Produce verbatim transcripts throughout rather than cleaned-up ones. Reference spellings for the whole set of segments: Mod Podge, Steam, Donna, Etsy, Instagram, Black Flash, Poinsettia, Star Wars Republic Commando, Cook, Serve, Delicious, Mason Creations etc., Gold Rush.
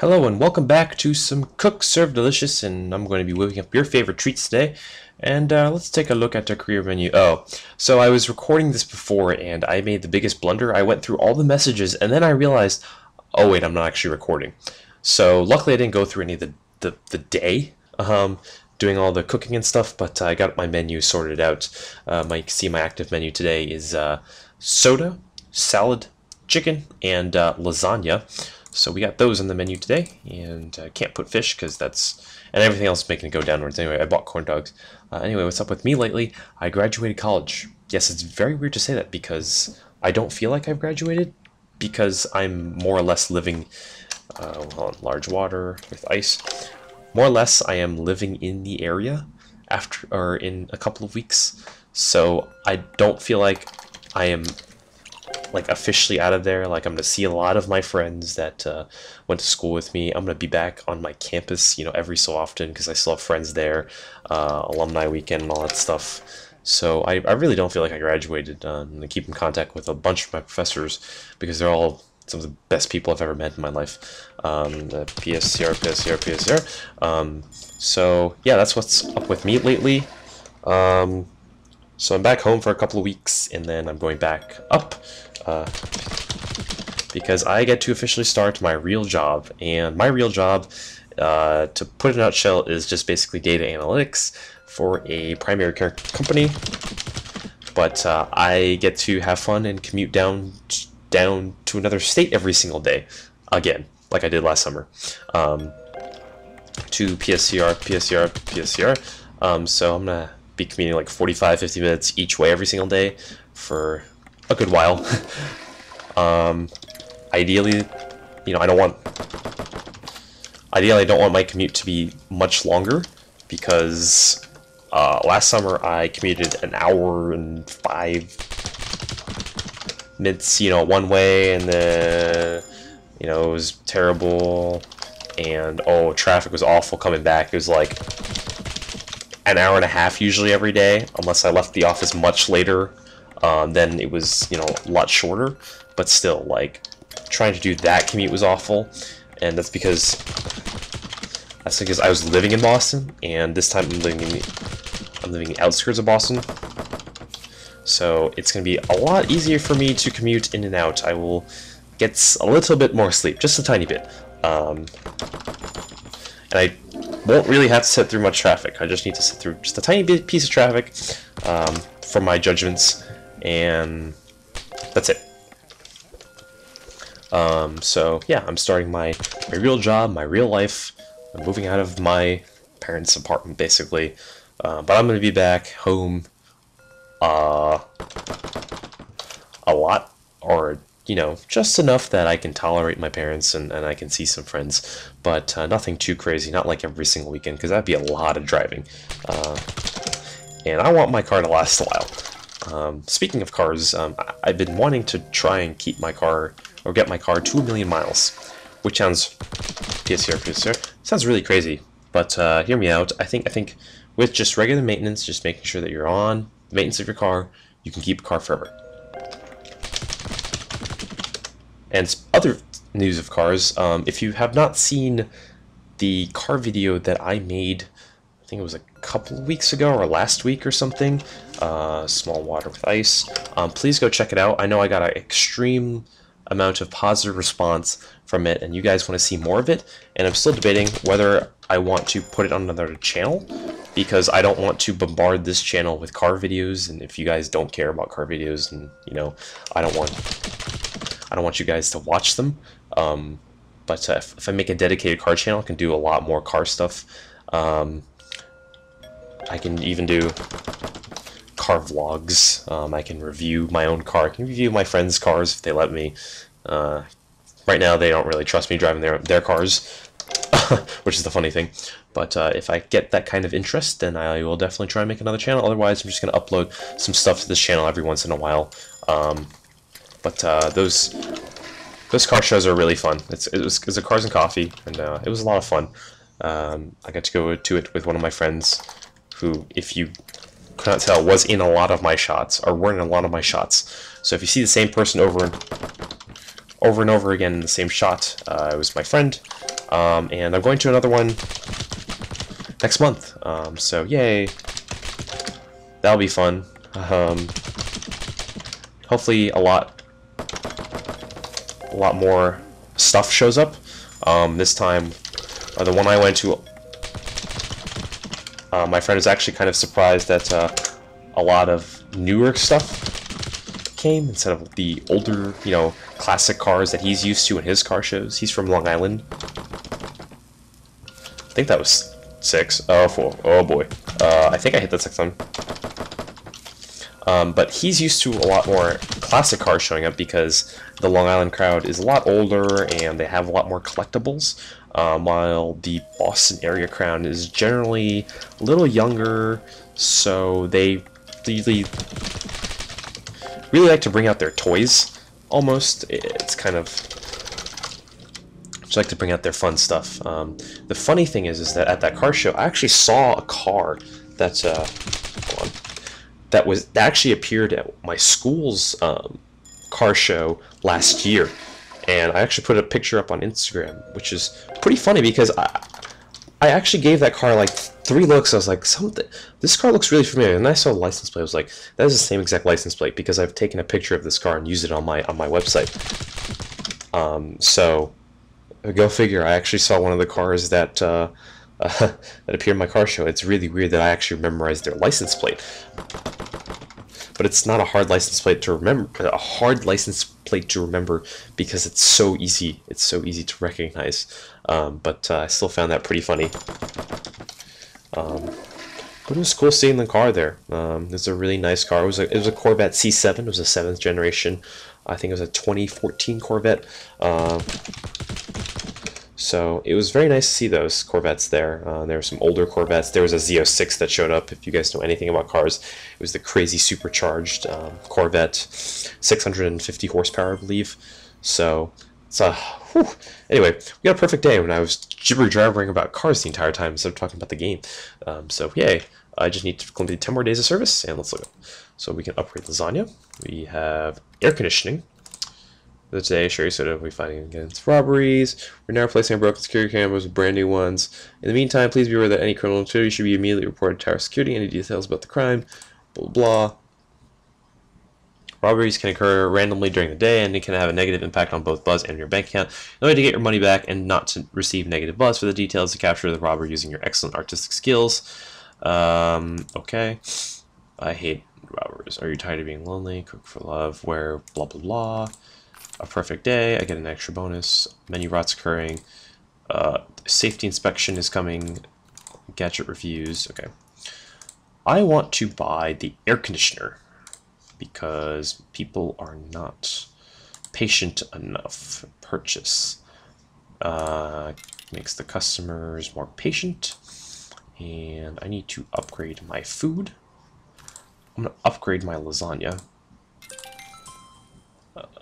Hello and welcome back to some Cook, Serve, Delicious, and I'm going to be whipping up your favorite treats today. And uh, let's take a look at the career menu. Oh, so I was recording this before and I made the biggest blunder. I went through all the messages and then I realized, oh wait, I'm not actually recording. So luckily I didn't go through any of the, the, the day um, doing all the cooking and stuff, but uh, I got my menu sorted out. Um, you can see my active menu today is uh, soda, salad, chicken, and uh, lasagna. So we got those on the menu today, and uh, can't put fish because that's, and everything else is making it go downwards. Anyway, I bought corn dogs. Uh, anyway, what's up with me lately? I graduated college. Yes, it's very weird to say that because I don't feel like I've graduated because I'm more or less living uh, on large water with ice. More or less, I am living in the area after or in a couple of weeks, so I don't feel like I am like officially out of there. Like I'm gonna see a lot of my friends that uh, went to school with me. I'm gonna be back on my campus, you know, every so often because I still have friends there, uh, alumni weekend and all that stuff. So I, I really don't feel like I graduated. Uh, and I keep in contact with a bunch of my professors because they're all some of the best people I've ever met in my life. Um, the P S C R, P S C R, P S C R. Um, so yeah, that's what's up with me lately. Um, so I'm back home for a couple of weeks and then I'm going back up. Uh, because I get to officially start my real job, and my real job, uh, to put it in a nutshell, is just basically data analytics for a primary care company. But uh, I get to have fun and commute down down to another state every single day, again, like I did last summer, um, to P S C R, P S C R, P S C R. Um, so I'm gonna be commuting like forty-five, fifty minutes each way every single day for a good while. um, ideally, you know, I don't want. Ideally, I don't want my commute to be much longer because uh, last summer I commuted an hour and five minutes, you know, one way, and then you know it was terrible, and oh, traffic was awful coming back. It was like an hour and a half usually every day, unless I left the office much later. Um, then it was, you know, a lot shorter, but still, like, trying to do that commute was awful, and that's because, that's because I was living in Boston, and this time I'm living in the, I'm living in the outskirts of Boston, so it's going to be a lot easier for me to commute in and out. I will get a little bit more sleep, just a tiny bit, um, and I won't really have to sit through much traffic. I just need to sit through just a tiny bit piece of traffic, um, for my judgments. And that's it. Um, so yeah, I'm starting my, my real job, my real life. I'm moving out of my parents' apartment, basically. Uh, but I'm going to be back home uh, a lot, or, you know, just enough that I can tolerate my parents and, and I can see some friends. But uh, nothing too crazy, not like every single weekend, because that'd be a lot of driving. Uh, and I want my car to last a while. Um, speaking of cars, um, I've been wanting to try and keep my car, or get my car to a million miles, which sounds, P S R, P S R, sounds really crazy, but uh, hear me out. I think I think with just regular maintenance, just making sure that you're on the maintenance of your car, you can keep a car forever. And other news of cars, um, if you have not seen the car video that I made, I think it was a couple of weeks ago or last week or something, uh, small water with ice, um, please go check it out. I know I got an extreme amount of positive response from it, and you guys want to see more of it, and I'm still debating whether I want to put it on another channel, because I don't want to bombard this channel with car videos, and if you guys don't care about car videos, and you know, I don't want I don't want you guys to watch them, um, but uh, if, if I make a dedicated car channel, I can do a lot more car stuff. um, I can even do car vlogs. Um, I can review my own car. I can review my friends' cars if they let me. Uh, right now, they don't really trust me driving their their cars, which is the funny thing. But uh, if I get that kind of interest, then I will definitely try and make another channel. Otherwise, I'm just going to upload some stuff to this channel every once in a while. Um, but uh, those those car shows are really fun. It's it was, it was a Cars and Coffee, and uh, it was a lot of fun. Um, I got to go to it with one of my friends, who, if you could not tell, was in a lot of my shots, or were in a lot of my shots. So if you see the same person over and over and over again in the same shot, uh, it was my friend. Um, and I'm going to another one next month. Um, so yay. That'll be fun. Um, hopefully a lot, a lot more stuff shows up. Um, this time, uh, the one I went to, uh, my friend was actually kind of surprised that uh, a lot of newer stuff came instead of the older, you know, classic cars that he's used to in his car shows. He's from Long Island. I think that was six. Oh, four. Oh boy. Uh, I think I hit that sixth time. Um, but he's used to a lot more classic cars showing up because the Long Island crowd is a lot older and they have a lot more collectibles, um, while the Boston area crowd is generally a little younger, so they really, really like to bring out their toys, almost. It's kind of... just like to bring out their fun stuff. Um, the funny thing is, is that at that car show, I actually saw a car that's... Uh, hold on. That was that actually appeared at my school's um, car show last year, and I actually put a picture up on Instagram, which is pretty funny because I I actually gave that car like three looks. I was like, something. This car looks really familiar, and I saw the license plate. I was like, that is the same exact license plate because I've taken a picture of this car and used it on my on my website. Um, so go figure. I actually saw one of the cars that. Uh, Uh, that appeared in my car show. It's really weird that I actually memorized their license plate, but it's not a hard license plate to remember. A hard license plate to remember because it's so easy. It's so easy to recognize. Um, but uh, I still found that pretty funny. Um, but it was cool seeing the car there. Um, it's a really nice car. It was a it was a Corvette C seven. It was a seventh generation. I think it was a twenty fourteen Corvette. Um, So it was very nice to see those Corvettes there. Uh, there were some older Corvettes. There was a Z oh six that showed up. If you guys know anything about cars, it was the crazy supercharged um, Corvette, six hundred fifty horsepower, I believe. So it's a whew. Anyway, we got a perfect day when I was gibber-jabbering about cars the entire time instead of talking about the game. Um, so yay! I just need to complete ten more days of service, and let's look. So we can upgrade lasagna. We have air conditioning. The today, Sherry Soda will be fighting against robberies. We're now replacing our broken security cameras with brand new ones. In the meantime, please be aware that any criminal activity should be immediately reported to our security. Any details about the crime, blah, blah, blah. Robberies can occur randomly during the day, and it can have a negative impact on both Buzz and your bank account. The way to get your money back and not to receive negative Buzz for the details to capture the robber using your excellent artistic skills. Um, okay. I hate robbers. Are you tired of being lonely? Cook for love. Where? Blah, blah, blah. A perfect day, I get an extra bonus, menu rot's occurring, uh, safety inspection is coming, gadget reviews, okay. I want to buy the air conditioner because people are not patient enough. Purchase uh, makes the customers more patient, and I need to upgrade my food. I'm going to upgrade my lasagna.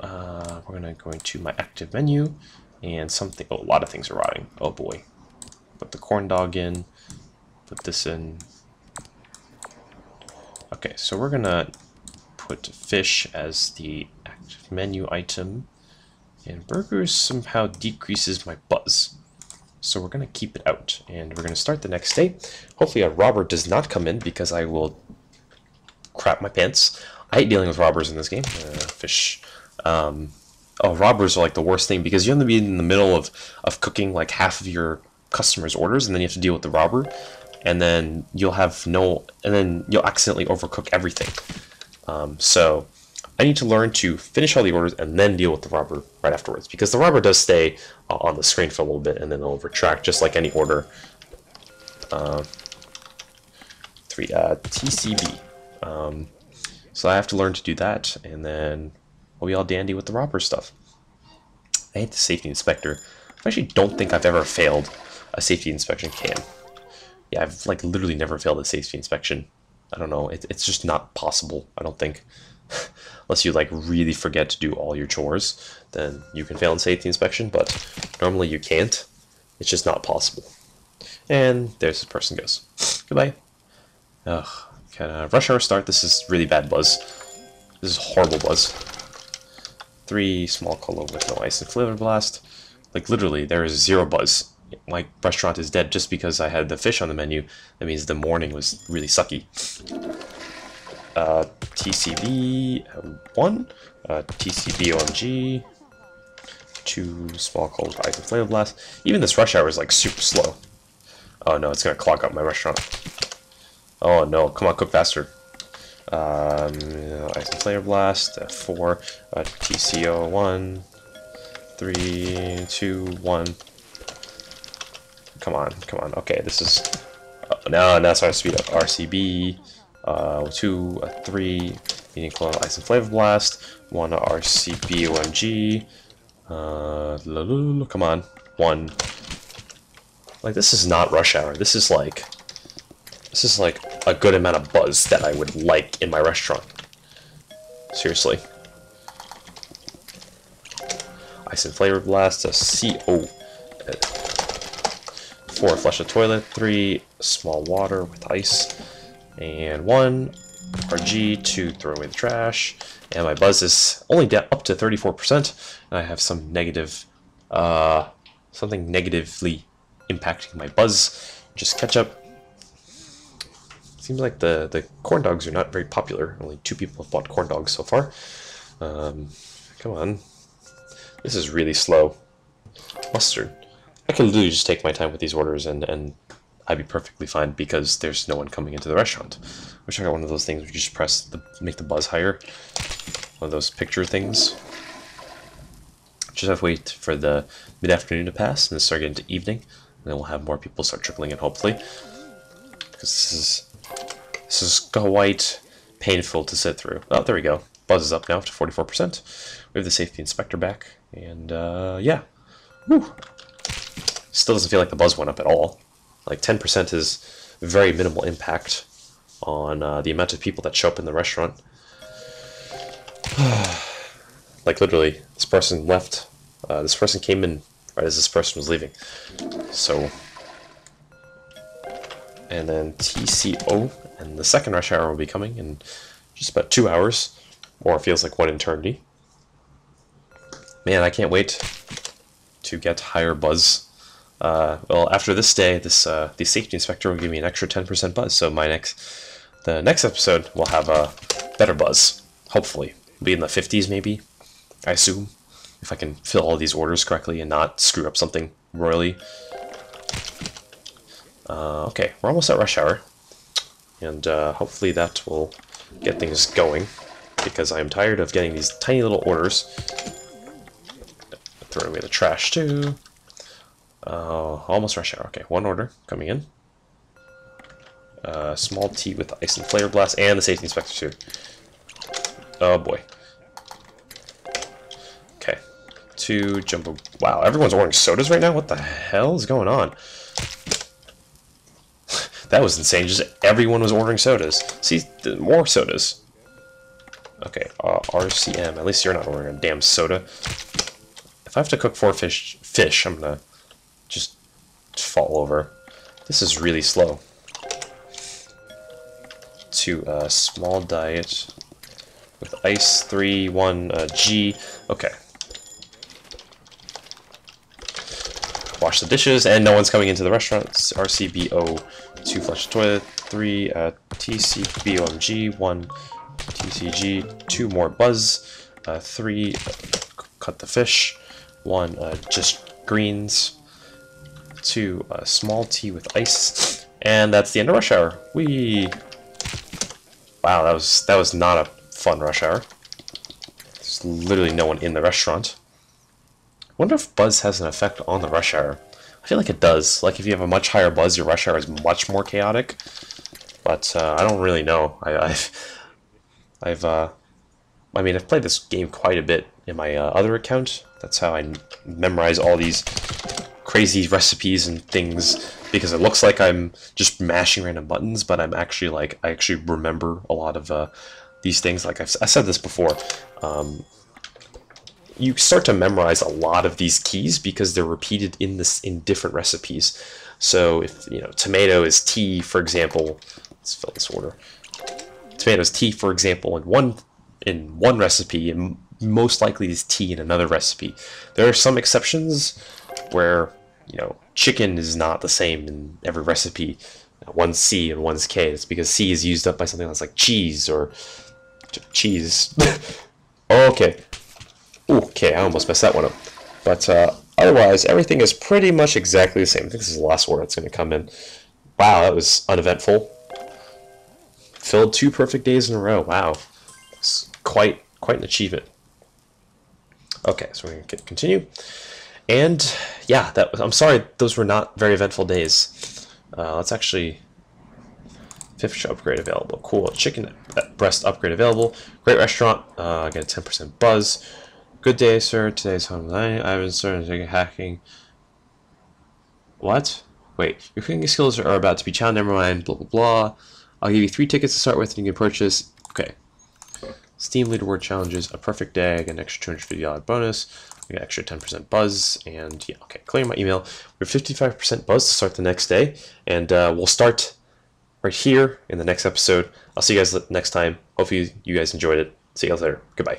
Uh, we're gonna go into my active menu and something. Oh, a lot of things are rotting. Oh boy. Put the corn dog in. Put this in. Okay, so we're gonna put fish as the active menu item, and burgers somehow decreases my buzz. So we're gonna keep it out, and we're gonna start the next day. Hopefully a robber does not come in because I will crap my pants. I hate dealing with robbers in this game. Uh, fish. Um, oh, robbers are like the worst thing because you have to be in the middle of, of cooking like half of your customers' orders, and then you have to deal with the robber, and then you'll have no, and then you'll accidentally overcook everything. Um, so I need to learn to finish all the orders and then deal with the robber right afterwards, because the robber does stay uh, on the screen for a little bit, and then they'll retract just like any order. Uh, three uh, T C B. Um, so I have to learn to do that, and then we'll be all dandy with the robber stuff. I hate the safety inspector. I actually don't think I've ever failed a safety inspection cam. Yeah, I've like literally never failed a safety inspection. I don't know. It, it's just not possible, I don't think. Unless you like really forget to do all your chores, then you can fail in safety inspection, but normally you can't. It's just not possible. And there's this person goes. Goodbye. Ugh. Kind of rush hour start. This is really bad buzz. This is horrible buzz. Three small cola with no ice and flavor blast. Like literally, there is zero buzz. my restaurant is dead just because I had the fish on the menu. That means the morning was really sucky. Uh, T C B one, uh, T C B O M G, two small cold ice and flavor blast. Even this rush hour is like super slow. Oh no, it's gonna clog up my restaurant. Oh no, come on, cook faster. Um, ice and flavor blast, uh, four, uh, T C O one, three, two, one. Come on, come on. Okay, this is uh, no, that's our speed up. R C B, uh, two, uh, three, meaning clone ice and flavor blast. One R C B O M G. Uh, lulu, come on, one. Like this is not rush hour. This is like, this is like a good amount of buzz that I would like in my restaurant. Seriously. Ice and flavor blast. A C O. Four, flush the toilet. Three, small water with ice. And one, R G. Two, throw away the trash. And my buzz is only down up to thirty-four percent. And I have some negative, uh, something negatively impacting my buzz. Just ketchup. Seems like the, the corn dogs are not very popular. Only two people have bought corn dogs so far. Um, come on. This is really slow. Mustard. I could literally just take my time with these orders and, and I'd be perfectly fine because there's no one coming into the restaurant. Wish I got one of those things where you just press the, make the buzz higher. One of those picture things. Just have to wait for the mid-afternoon to pass and then start getting to evening. And then we'll have more people start trickling in hopefully. Because this is, this is quite painful to sit through. Oh, there we go. Buzz is up now to forty-four percent. We have the safety inspector back. And uh, yeah. Woo! Still doesn't feel like the buzz went up at all. Like ten percent is very minimal impact on uh, the amount of people that show up in the restaurant. Like literally, this person left. Uh, this person came in right as this person was leaving. So, and then T C O, and the second rush hour will be coming in just about two hours, or it feels like one eternity. Man, I can't wait to get higher buzz. Uh, well, after this day, this uh, the safety inspector will give me an extra ten percent buzz. So my next, the next episode will have a better buzz. Hopefully, it'll be in the fifties maybe. I assume if I can fill all these orders correctly and not screw up something royally. Uh, okay, we're almost at rush hour, and uh, hopefully that will get things going because I'm tired of getting these tiny little orders. Throwing away the trash too. Uh, almost rush hour. Okay, one order coming in. Uh, small tea with ice and flavor blast, and the safety inspector too. Oh boy. Okay, two jumbo. Wow, everyone's ordering sodas right now. What the hell is going on? That was insane. Just everyone was ordering sodas. See, more sodas. Okay, uh, R C M. At least you're not ordering a damn soda. If I have to cook four fish, fish, I'm gonna. Just fall over. This is really slow. Two, uh, small diet with ice, three, one, uh, G. Okay. Wash the dishes, and no one's coming into the restaurant. R C B O, two, flush the toilet, three, uh, T C B O M G, one, T C G, two more buzz, uh, three, uh, cut the fish, one, uh, just greens. Two, a small tea with ice, and that's the end of rush hour. Whee! Wow, that was that was not a fun rush hour. There's literally no one in the restaurant. I wonder if buzz has an effect on the rush hour. I feel like it does. Like if you have a much higher buzz, your rush hour is much more chaotic. But uh, I don't really know. I, I've, I've, uh, I mean, I've played this game quite a bit in my uh, other account. That's how I memorize all these crazy recipes and things because it looks like I'm just mashing random buttons, but I'm actually like I actually remember a lot of uh, these things. Like I've, I said this before, um, you start to memorize a lot of these keys because they're repeated in this in different recipes. So if you know tomato is T, for example, let's fill this order. Tomato is T, for example, in one in one recipe, and most likely is T in another recipe. There are some exceptions where you know, chicken is not the same in every recipe. One's C and one's K. It's because C is used up by something that's like cheese or cheese. Okay. Okay, I almost messed that one up. But uh, otherwise, everything is pretty much exactly the same. I think this is the last word that's going to come in. Wow, that was uneventful. Filled two perfect days in a row. Wow. That's quite, quite an achievement. Okay, so we're going to continue. And, yeah, that I'm sorry those were not very eventful days. Uh, let's actually... Fifth upgrade available. Cool. Chicken breast upgrade available. Great restaurant. Uh, I get a ten percent buzz. Good day, sir. Today's home. I've been serving hacking. What? Wait. Your cooking skills are about to be challenged. Never mind. Blah, blah, blah. I'll give you three tickets to start with and you can purchase. Okay. Steam leaderboard challenges. A perfect day. I get an extra two hundred fifty dollar bonus. I get extra ten percent buzz. And yeah, okay. Clearing my email. We have fifty-five percent buzz to start the next day. And uh, we'll start right here in the next episode. I'll see you guys next time. Hopefully you guys enjoyed it. See you guys later. Goodbye.